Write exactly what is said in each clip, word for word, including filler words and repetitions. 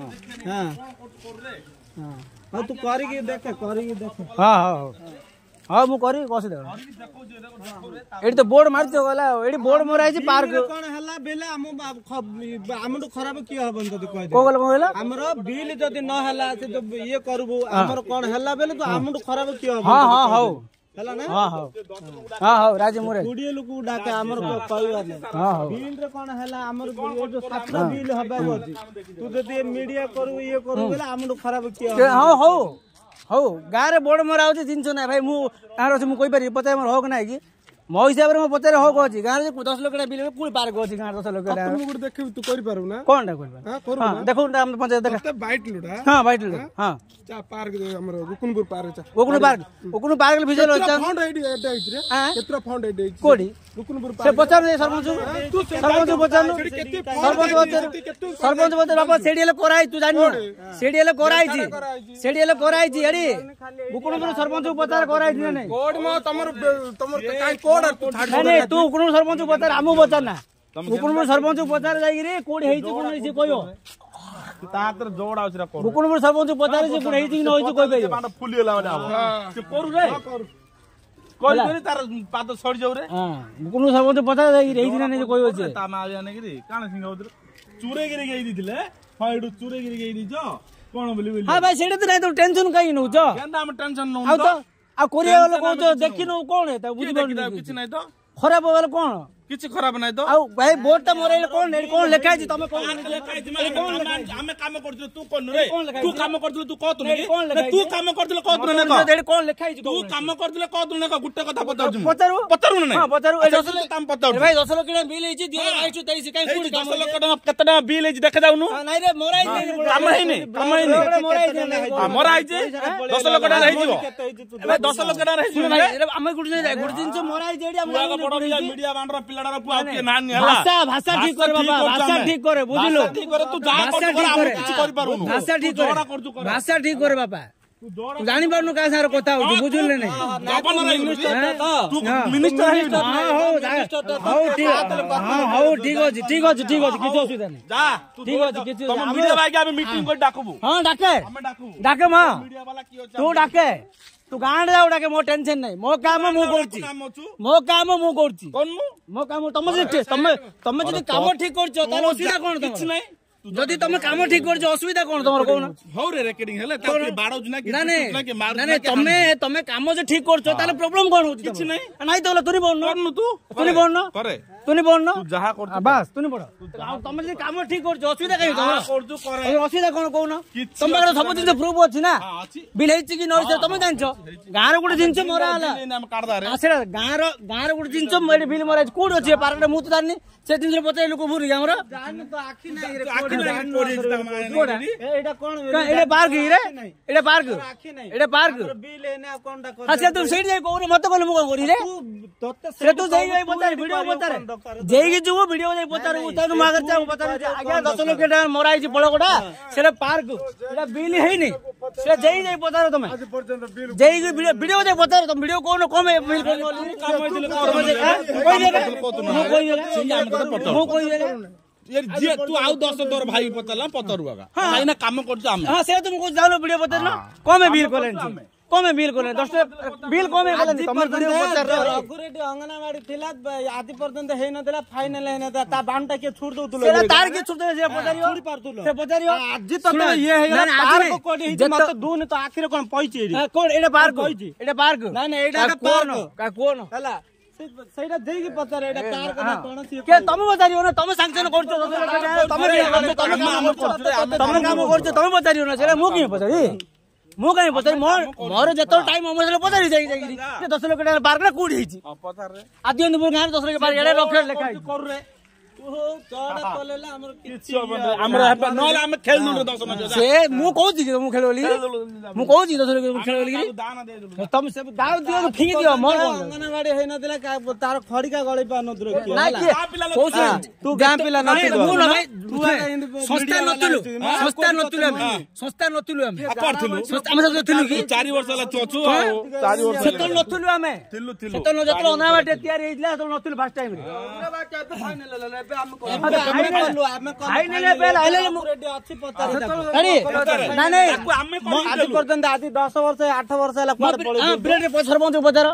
हां हां हां तू करी के देख करी के देख हां हां हां मु करी कसे देख एडी तो बोर्ड मार दियो गला एडी बोर्ड मोराई जे पार्क कोन हला बेला हम हमड खराब की हबन तो कह दे को गला बोला हमरो बिल जदी न हला से तो ये करबो हमरो कोन हला बेले तो हमड खराब की हबन हां हां हां हला ना हां हां हां हां राजे मोरे गुडियो लोग डाके हमर को कहवा ने बिल रे कोन हला हमर जो सातटा बिल हबा होती तू जदी मीडिया करू ये करू बेला हमड खराब की हां हां हां गारे रे बोर्ड मोरा होती जिनसो ना भाई मु तारो से मु कोइ पारि बताय मोर होक नाही की मो हिसाब रे मो पचारे होक होची गारे दस लाख बिल पूरी पार होची गारे दस लाख तुम गुड देखि तू करि पारु ना कोनडा करबा हां करू ना देखो ना हम पंचायत देखा बाइट लुडा हां बाइट लुडा हां चा पार्क हमरो गुकुनपुर पार्क चा गुकुनपुर पार्क गुकुनपुर पार्क ले भिजल होचा फंड आईडी एटा हिजरे केतरा फंड आईडी कोडी गुकुनपुर पार्क से पचार सरपंच तू सरपंच पचार सरपंच पचार सरपंच पचार बाबा सेडीले कोराई तू जानि सेडीले कोराई छी सेडीले कोराई छी एडी गुकुनपुर सरपंच पचार कोराई छी नै कोड म तमर तमर काई नहीं तू गुकुनपुर सरपंच पचार आमु पचार ना गुकुनपुर सरपंच पचार जाई रे कोड हेई छी कोन से कहियो तातर जोड़ आउछ रे गुकुनपुर सरपंच पचार से कोड हेई छी न होई छी कोइ बे मान फुल गेला आब से करू रे कोइ कोइ तार पाद सड़ जाउ रे हां गुकुनपुर सरपंच पचार जाई रे हेई दिन ने कोइ होई छै ता मा आया ने कि काण सिंह उधर चुरे गिरी गई दिथिले हां एडू चुरे गिरी गई दिजो कोन बोली बोली हां भाई सेडे तो नहीं तो टेंशन काई नो जो केना हम टेंशन नो तो आ कोरिया वाला को जो देखिनो कोन है त बुझि न किछ नै त खराब वाला कोन किछ खराब नै त आ भाई बोर्ड त मोरै कोन नै कोन लिखाइ छी तमे कोन लिखाइ छी कोन हमें काम करथु तू कोन रे तू काम करथु तू कहतु नै तू काम करथु कहतु नै त कोन लिखाइ छी तू काम करथु कहतु नै गुटे कथा पताउ छी पताउ पताउ नै हां पताउ दस लाख काम पताउ भाई दस लाख के बिल आइ छी दिया आइ छी तै से काई कुडी दस लाख के कतना बिल आइ छी देख जाउ नु नै रे मोरै काम है नै काम है नै मोरै आइ छी दस लाख के रहि जीवो भाई दस लाख के रहि सुन भाई हम गुडी नै गुडी दिन से मोरै आइ जेडी हम मीडिया बांडर पिलडा पुआ के नान हला भाषा भाषा ठीक कर बाबा भाषा ठीक करे बुझिलो ठीक करे तू जा कर हम कुछ करि पारुनु भाषा ठीक कर भाषा ठीक करे बाबा तू जानि पारुनु का सारा कथा हो बुझिले नै गवर्नर मिनिस्टर त तू मिनिस्टर हां हो हो ठीक हां हो ठीक हो ठीक हो ठीक हो किछो असुविधा नै जा ठीक हो किछो तुम मीडिया भाई के हम मीटिंग कर डाकबो हां डाके हम डाकू डाके मां मीडिया वाला की हो तू डाके तू गांड जाओ डाके मो टेंशन नहीं मो काम मु करछि मो काम मु करछि कोन मु मो काम तमे जे तमे तमे जे काम ठीक करछो त असुविधा कोन किछ नहीं जदी तमे काम ठीक करछो असुविधा कोन तमर कोन हो रे रिकॉर्डिंग हले त बाडो जना कि ना के मार ना तमे तमे काम जे ठीक करछो ताले प्रॉब्लम कोन होछि किछ नहीं नाही तोला तुनी बोलनो तू तुनी बोलनो करे तुनी बोलनो तू जहा करछ बस तुनी बोल तमे जे काम ठीक करछो असुविधा काई तमर करछु करे असुविधा कोन कोन तमे सब दिन प्रूफ अछि ना बिल हेछि कि नय से तमे जानछो गां रो गुडी जिंस मोरा हला आसेरा गां रो गां रो गुडी जिंस मेरे बिल मोरा कोड अछि पार्क मु त जाननी से दिन पते लोक भूरी हमरो जान तो आखी नाही रे आखी नाही कोड अछि तमा एटा कोन एटा पार्क ही रे एटा पार्क आखी नाही एटा पार्क बिल एने कोन डा कर अच्छा तू सेठ जाय कोरे मत कोन मु कोरी रे तू तोते से तू जाय जाय बता वीडियो बता जेगी जुओ वीडियो ने पतार उतानु मागर जा पतार आगे दस लाख के मोराई छी बळगोडा सेरे पार्क एटा बिल हेई नै से जेई जाई पतार तमे आज पर्यंत बिल जेई वीडियो दे पतार तम वीडियो कोन कम बिल कोन काम होइले कोई ले मु कोई ले मु कोई ले यार जे तू आउ दस तोर भाई पताला पतरुगा भाई ना काम करछ हम हां से तुम को जानो वीडियो पतार ना कम बिल कोलेन छी कोमे बिल कोले दस बिल कोमे कोले तमर वीडियो पचार रघुरेडी अंगनावाडी थिला आदि पर्यंत हे नथला फाइनल हे नथा ता बांटा के छोड़ दउतलो से तार के छोड़ दे से पचारियो छोड़ पारतलो से पचारियो आज त ये हे गेला पार्क कोड हे मत दून तो आखिर कोन पइची एडी कोड एडा पार्क होईची एडा पार्क ना ना एडा कोन का कोन हला सेटा देगी पचार एडा पार्क कोन कोन के तम पचारियो ना तम सैंक्शन करछो तम काम करछो तम काम करछो तम पचारियो ना से मु के पचारी मो काई पता मोर मोर जतो टाइम हमसले पतारी जाई जाई से दस लाख के पार्क ना कोड हे छी पता रे आदिंदपुर गांव दस लाख के पार्क एडा रखे लेखाई कर रे ओ तोडा तलेला हमर किछ हमर नल हम खेल न दस न से मु कहू छी मु खेलली मु कहू छी दस लाख के खेलली दान दे दो तुम सब दाव दियो फिंगी दियो मोर अंगनावाडी हे न देला तार खड़ीका गळै पा न दरो के ना तू गाम पिला न तू न भाई सस्ता नतुलु सस्ता नतुलु सस्ता नतुलु हम परथुलु हम सब थिलु की चार वर्ष ला चोचो चार वर्ष सतल नतुलु हम थिलु थिलु सतल जतलो अंगनावाडी तयार हेइला तो नतुलु फर्स्ट टाइम रे अंगनावाडी फाइनल ले दस वर्ष आठ वर्ष सरपंच पचार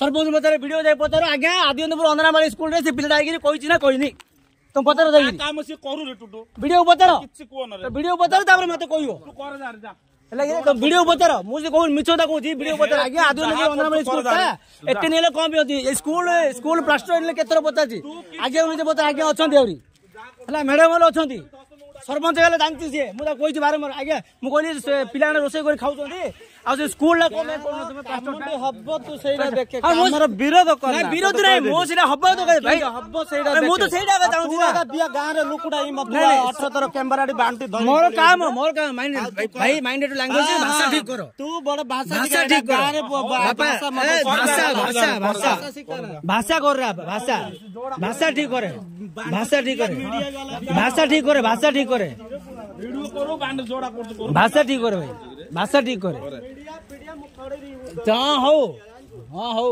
सरपंच पचार भिडियो जाए पचार आज्ञा आदिपुर अंधरामाली स्कूल पिछड़ा आई कहनी तुम पचार भिडियो पचार भिडियो पचार मत कह वीडियो बता रहा मुझे कौन मिछोता कोची वीडियो बता आगे आदि अंधरामाली स्कूल का एते नेले कम होती स्कूल स्कूल प्लास्टर नेले केतर बताची आगे उनी बता आगे अछंती आवरी हला मैडम वाला अछंती सरपंच वाला जानती से मुदा कोइची बारे में आगे मु कहली पिला ने रोसे कर खाउचंती आ से स्कूल ला कमे पड़न तुम प्लास्टर हब्बो तू सेरा देखे हमर विरोध कर ना विरोध नै मो सेरा हब्बो तो कह भाई हब्बो सेरा देखे मु तो सेरा जानती ना बिया गां रे लुकुडा ई मत अठारह तर कैमराडी बांटी धर मोर काम मोर काम माइंड भाई माइंडेड लैंग्वेज भाषा ठीक करो तू बड़ भाषा ठीक गां रे भाषा भाषा भाषा भाषा भाषा कर रे भाषा भाषा ठीक करे भाषा ठीक करे भाषा ठीक करे भाषा ठीक करे वीडियो करो बांड जोड़ा कर भाषा ठीक करे भाई भाषा ठीक करे हाँ हो हाँ हो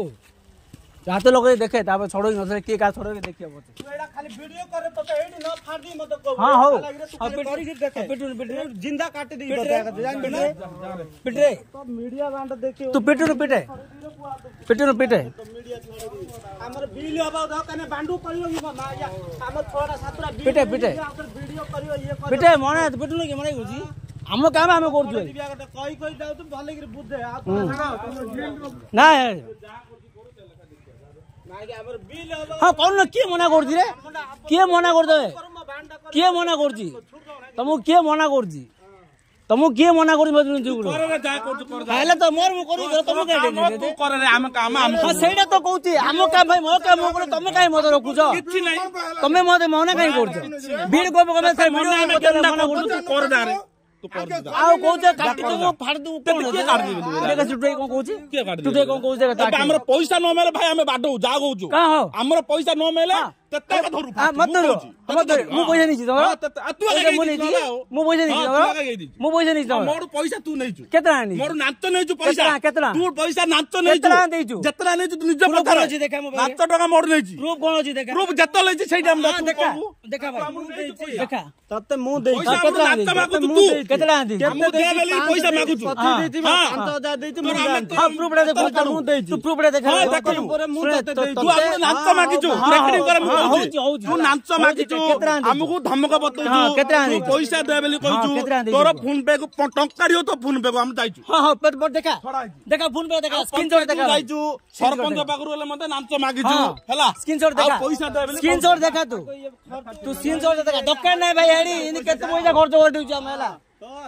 जाते लोग देखे तापर छोड़ो न के का छोड़ो के देखियो तू एडा खाली वीडियो करे तो एडी न फाड़ दी मत को हां हो करी के देखे पिटू पिटू जिंदा काट दी पिटे तो मीडिया बांड देखियो तू पिटू पिटे पिटू पिटे तो मीडिया छोड़ दी हमर बिल होबा द कने बांडू करियो की मां या हमर छोरा सातरा पिटे पिटे वीडियो करियो ये पिटे मने पिटू के मने गुजी हम काम हम करथु कहि कहि दाउ तुम भले के बुझे आ तो ना ना के हमर बिल हां कोन के मना करथि रे के मना कर देबे के मना करथि तुम के मना करथि तुम के मना करथि करे रे जा करथि कर पहले तो मोर मु करू तुम के दे तू करे रे हम काम हम हां सेडा तो कहथि हम काम भाई मो काम मो तुम काई मत रखु जो किछ नै तुम मते मना काई करथि बिल को को से मना मना करथि कर दा रे आओ कोजे काट दो फाड़ दो के काट दे रे टुडे को कोजे के काट दे टुडे को कोजे काट हमरा पैसा न मिले भाई हमें बाडो जा गोजो हमरा पैसा न मिले तत्ते का धरू मत धरू मत धरू मु पैसा नहीं छी तोरा तू लगे मु पैसा नहीं छी तोरा मु पैसा नहीं छी तोरा मोर पैसा तू नहीं छी केतना नहीं मोर नाच नहीं छी पैसा केतना तू पैसा नाच नहीं छी केतना दे छी जतना नहीं छी तू निज पता छी देखा मो नाच टका मोर नहीं छी रूप कोन छी देखा रूप जत ले छी सेटा हम देखा देखा देखा तत्ते मु दे केतना तू केतना दे हमो दे लेली पैसा मागु छी दे छी पाँच हज़ार दे छी हां प्रूफ रे देखो मु दे छी तू प्रूफ रे देखा मोर मु दे तू आपन नाच मागी छी रेकर्डिंग कर तू नाच मागी हमको धमक बतई पैसा दे बेली कहू तोर फोन पे को टंका रियो तो फोन पे को हम जाइछु हां हां पेट पर देखा देखा फोन पे देखा स्क्रीनशॉट देखा जाइछु सरपंच बागरू वाला मते नाच मागिछु हला स्क्रीनशॉट देखा पैसा दे बेली स्क्रीनशॉट देखा तू तू स्क्रीनशॉट देखा डक्का नहीं भाई एडी इन केते पैसा खर्च कर दिउ हम हला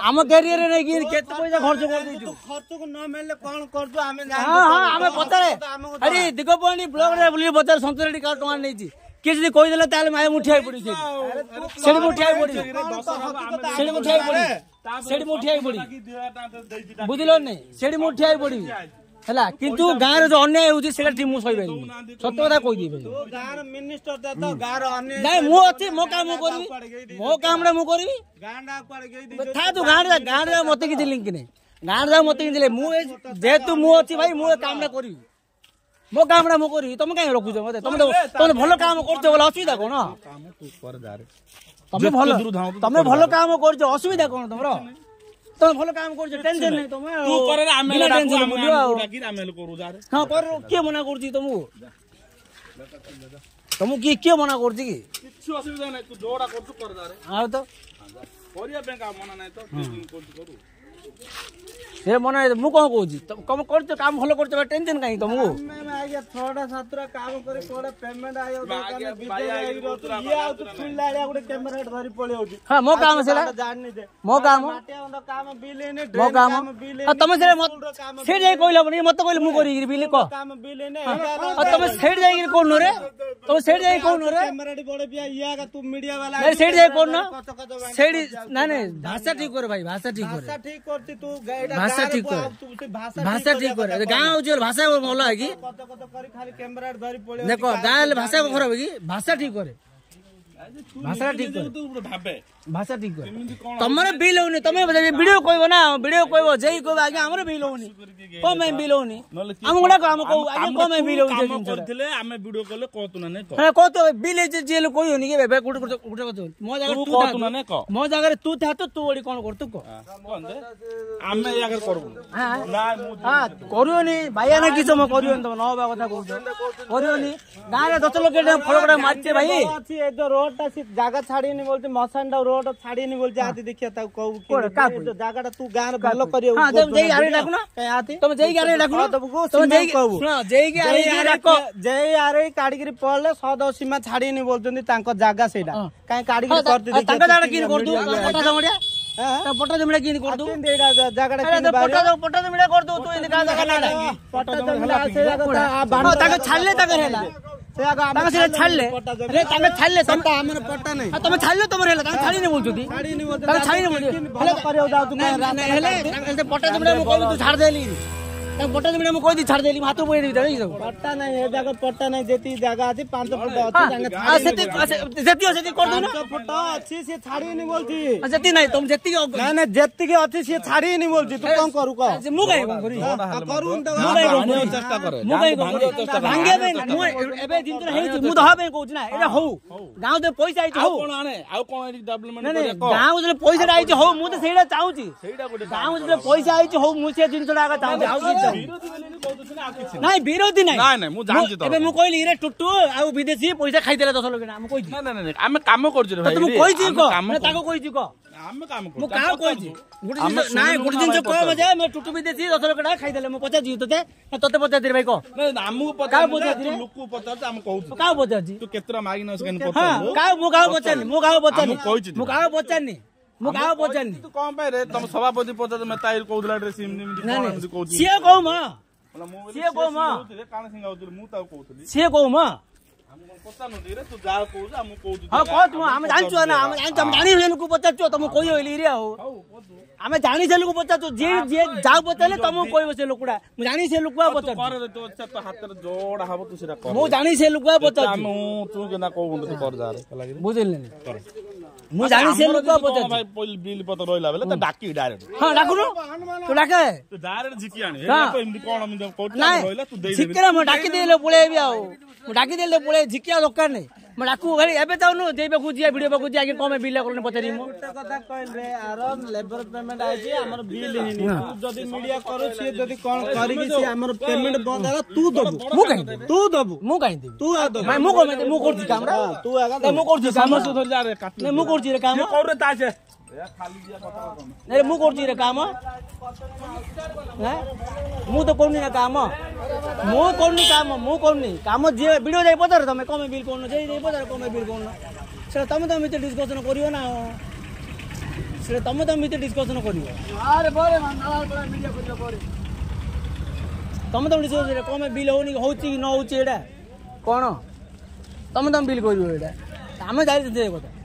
हम कैरियर रे कि केते पैसा खर्च कर दिउ तू खर्च को न मेले कोन करजो हम हां हां हम पतारे अरे दिगोपणी ब्लॉग रे बुली बता संतरेडी का टका नै छी किसी कोई देला ताल माय मुठियाई पड़ी से सेड मुठियाई पड़ी सेड मुठियाई पड़ी सेड मुठियाई पड़ी बुझिलो नै सेड मुठियाई पड़ी हला किंतु गार जो अन्याय होउची सेला टी मु सही बेनी सत्य बात कोइ दिबे तो गार मिनिस्टर दा तो गार अन्याय नै मु अछि मो काम मु करबी मो काम रे मु करबी गांडा पड़ गई दि था तू गांड रे गांड रे मते कि लिंक नै गांड रे मते कि ले मु जे तू मु अछि भाई मु काम रे करबी मो काम ना मो करी तुम काई रखुछ मते तुम तुम भलो काम करते बोला असुविधा कोन काम तू कर जा रे तुम भलो तुम भलो काम करछ असुविधा कोन तुमरो तुम भलो काम करछ टेंशन नै तुम तू करे रे आमे टेंशन मुलियो डाकी आमे करू जा रे हां पर के मना करछी तुम तुम की के मना करछी की किछु असुविधा नै तू जोडा करछ कर जा रे हां तो करिया बैंक मना नै तो करू से मन मु कौन कहूँ तुम करते काम भल कर टेंशन कहीं तुमको छोटा छात्र काम करे कोड़ा पेमेंट आयो दुकान बिजली आयो तो ये आउ तो चिल्ला रे गोटे कैमरा धरी पळे होची हां मो काम सेला जान नि दे मो काम माटिया काम बिल ने मो काम तुम से मत से जाई कहला बनी मत कहले मु करी बिल को काम बिल ने तुम सेड जाई कोन रे तुम सेड जाई कोन रे कैमराडी बड़े बिया या का तू मीडिया वाला नहीं सेड जाई कोन सेड ना ना भाषा ठीक कर भाई भाषा ठीक कर भाषा ठीक करती तू गाइडा भाषा ठीक कर भाषा ठीक कर गांव जो भाषा बोला है कि कत कत करी खाली कैमरा धरी पळे देखो गांव भाषा को खराब है कि भाषा ठीक करे भाषा ठीक कर भाबे भाषा ठीक कर तमरे बिल होनी तमे वीडियो कोइबो ना वीडियो कोइबो जेई कोइबो आगे हमरे बिल होनी को मैं बिल होनी हम गुडा काम को आगे को मैं बिल होनी काम करथिले हमें वीडियो कोले कोतुना ने को कोतो बिल जे जेल कोइ होनी के बे गुड गुड कोतो मो जगह तू कोतुना ने को मो जगह तू था तो तू ओडी कोन करतु को कोंदे हमें जगह करबो ना हां करियोनी भाईया ना किछो म करियोन त न बा कथा कहू करियोनी गां रे दस लोग फड़कड़ा मारते भाई अच्छी ए तो रोड ता सिर्फ जगह छाड़ीनी बोलते मसानडा रोड छाड़ीनी बोलते आती देखिया ता कहू कि जगह तू गां रे भलो करियो हां तुम जेई आरे डाकू ना कहीं आती तुम जेई आरे डाकू ना तुमको तुम जेई कहू सुनो जेई के आरे डाको जेई आरे काडीगिरी पड़ले सदस्य में छाड़ीनी बोलतंती तांको जगह सेडा कहीं काडीगिरी करती देखिया तांको जगह किन कर दू पटा जमड़िया हां पटा जमड़िया किन कर दू जगह किन बारे पटा पटा जमड़िया कर दू तू इन का जगह ना पटा जमड़िया से जगह तांको छाले तांको हेला तांगा से छाले अरे तांगा छाले सता हमर पट्टा नहीं तुम छालो तमरे हला तांगा छाली नहीं बोलछोती छाली नहीं बोलता तांगा छाली नहीं बोल करे उदा तू हेले हेले पट्टा तुमरे मो कोई तू छाड़ देली तांगा पट्टा तुमरे मो कोई दी छाड़ देली हाथ बोई दे सब पट्टा नहीं हे जगह पट्टा नहीं जेती जगह अछि पाँच फुट अछि तांगा सेती जेती सेती कर दो ना पाँच फुट अछि से छाड़ी नहीं बोलथि जेती नहीं तुम जेती ना ना जेती के अछि से छाड़ी नहीं बोलथि तू कम करू का मु गई करू मु गई चेष्टा करे मु गई भांगे बे ना एबे दिन तो हे मु दह बे कहू ना एरा हो गांव दे पैसा आइ हो कोन आने आ कोन डेवलपमेंट करे गांव दे पैसा आइ हो मु तो सेडा चाहूची गांव दे पैसा आइ हो मु से दिन तो आगा चाहूची नहीं विरोधी नहीं ना ना मु जान छी त एबे मु कहली रे टुटू आ विदेशी पैसा खाइ देला दस लोग ना मु कहि ना ना ना हम काम कर छी भाई मु कहि छी को मैं ताको कहि छी को हम काम कर मु का कहि छी ना गुड दिन जो कम जाय मैं टुटू विदेशी दस लोग ना खाइ देला मु पचा जी तते तते पचा दे भाई को ना हम पचा तू लोग को पचा त हम कहू का पचा जी तू केतरा मागी न सकेन पता का मु गाव बचन मु गाव बचन मु गाव बचन मु गाव बचन तू कम पे रे तुम सभापति पद में ताइल कोदला रे सिम निम को से कहू म से को म कान सिंह आउतली मु ता कहतली से को म हम पता न रे तू जा कहू हम कहू हां कहत म हम जान छु ना हम जान जानी सेन को पता छु तुम कोई होइली रे हो हम जानी सेन को पता छु जे जे जाऊ बताले तुम कोई बसे लोकड़ा मु जानी से लुकवा बता तू कर तो अच्छा तो हाथ जोड़ हाबो तू सेरा कर मु जानी से लुकवा बता हम तू के ना कहू तू कर जा रे बुझल नहीं कर मु जानी से लुकवा बता भाई बिल पता रोइला बेले त डाकी डायरेक्ट हां डाकू तू डाके तू डायरेक्ट झिकी आनी तो इमदी कोन हम कोटला रोइला तू दे दे झिकरा म डाकी देले पुळेबी आओ म डाकी देले पुळे झिकिया लोकर ने म डाकू घरी एबे जाऊ न देबे गुजिया वीडियो बा गुजिया के कमे बिल करने पचारी मु एक कथा कहल रे आरम लेबर पेमेंट आइ जे हमर बिल हिनी तू जदी मीडिया करू छी जदी कोन करी के छी हमर पेमेंट बंद आला तू दबू मु काई तू दबू मु काई दे तू आ दबू मु को मु कर छी हमरा तू आगा मु कर छी काम से धर जा रे काट ने मु कर छी रे काम कर रे ता से ए खाली जे पता ने मु कर छी रे काम मु तो कोनी ना काम मु कोनी काम मु कोनी काम जे वीडियो जाई पदर तमे कमे बिल कोन जे जे पदर कमे बिल कोन से तमे तमे मिते डिस्कशन करियो ना से तमे तमे मिते डिस्कशन करियो अरे बोरे मंदाल बड़ा मीडिया करियो बोरे तमे तमे डिस्कशन रे कमे बिल होनी होची न होची एडा कोन तमे तमे बिल करियो एडा तमे जाई दे कथा